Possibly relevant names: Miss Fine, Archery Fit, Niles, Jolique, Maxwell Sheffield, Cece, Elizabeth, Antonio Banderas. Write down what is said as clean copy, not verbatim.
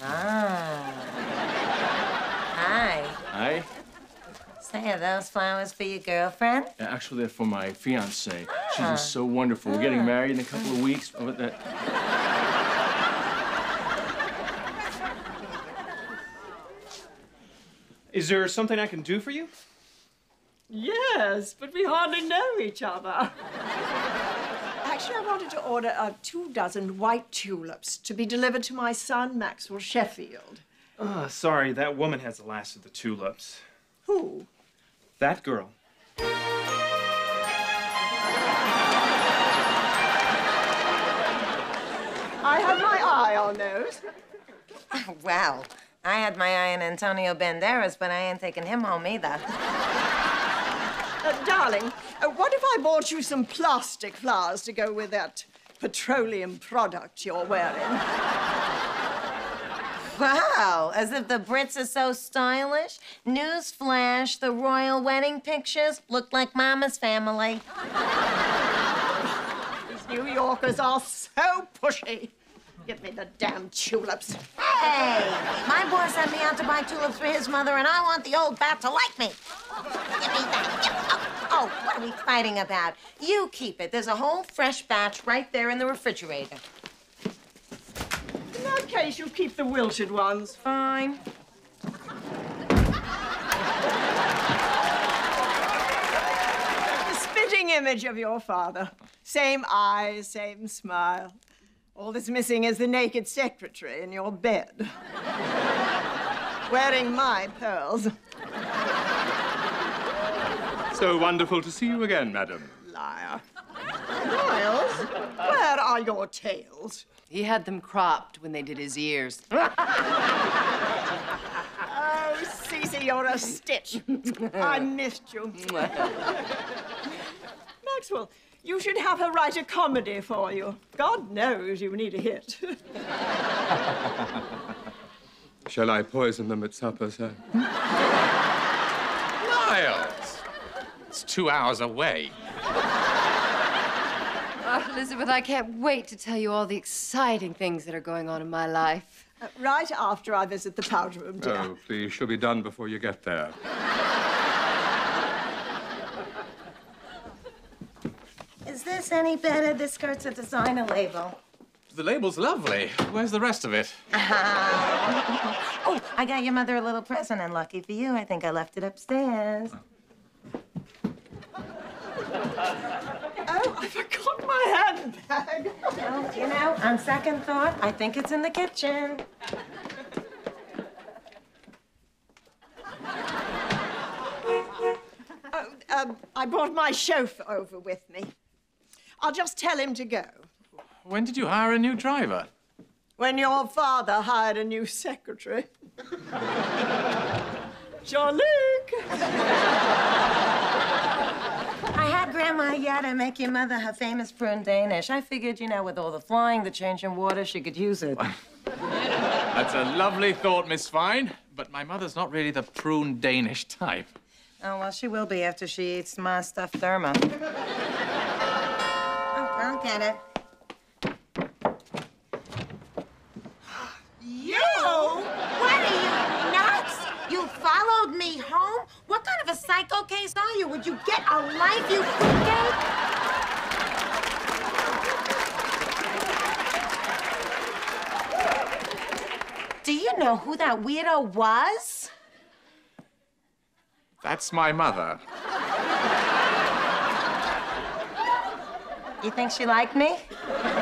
Ah. Hi. Hi. So, are those flowers for your girlfriend? Actually, they're for my fiancée. Ah. She's just so wonderful. We're getting married in a couple of weeks. Oh, that... Is there something I can do for you? Yes, but we hardly know each other. Actually, I wanted to order 2 dozen white tulips to be delivered to my son, Maxwell Sheffield. Oh, sorry, that woman has the last of the tulips. Who? That girl. I had my eye on those. Oh, wow. I had my eye on Antonio Banderas, but I ain't taking him home either. Darling, what if I bought you some plastic flowers to go with that petroleum product you're wearing? Wow, as if the Brits are so stylish. Newsflash, the royal wedding pictures looked like Mama's family. These New Yorkers are so pushy. Give me the damn tulips. Hey, my boy sent me out to buy tulips for his mother, and I want the old bat to like me. Give me that. Oh, what are we fighting about? You keep it. There's a whole fresh batch right there in the refrigerator. In that case, you keep the wilted ones. Fine. The spitting image of your father. Same eyes, same smile. All that's missing is the naked secretary in your bed. Wearing my pearls. So wonderful to see you again, madam. Liar. Niles, where are your tails? He had them cropped when they did his ears. Oh, Cece, you're a stitch. I missed you. Maxwell, you should have her write a comedy for you. God knows you need a hit. Shall I poison them at supper, sir? Niles! It's 2 hours away. Elizabeth, I can't wait to tell you all the exciting things that are going on in my life. Right after I visit the powder room, dear. Oh, please, she'll be done before you get there. Is this any better? This skirt's a designer label. The label's lovely. Where's the rest of it? Oh, I got your mother a little present, and lucky for you, I think I left it upstairs. Oh. Oh, I forgot my handbag. Oh, you know, on second thought, I think it's in the kitchen. I brought my chauffeur over with me. I'll just tell him to go. When did you hire a new driver? When your father hired a new secretary. Jolique! Grandma, yeah, to make your mother her famous prune Danish. I figured, you know, with all the flying, the change in water, she could use it. That's a lovely thought, Miss Fine. But my mother's not really the prune Danish type. Oh, well, she will be after she eats my stuffed therma. Oh, I'll get it. You? What are you, nuts? You followed me home? What kind of a psycho case are you? Would you get a life, you fruitcake? Do you know who that weirdo was? That's my mother. You think she liked me?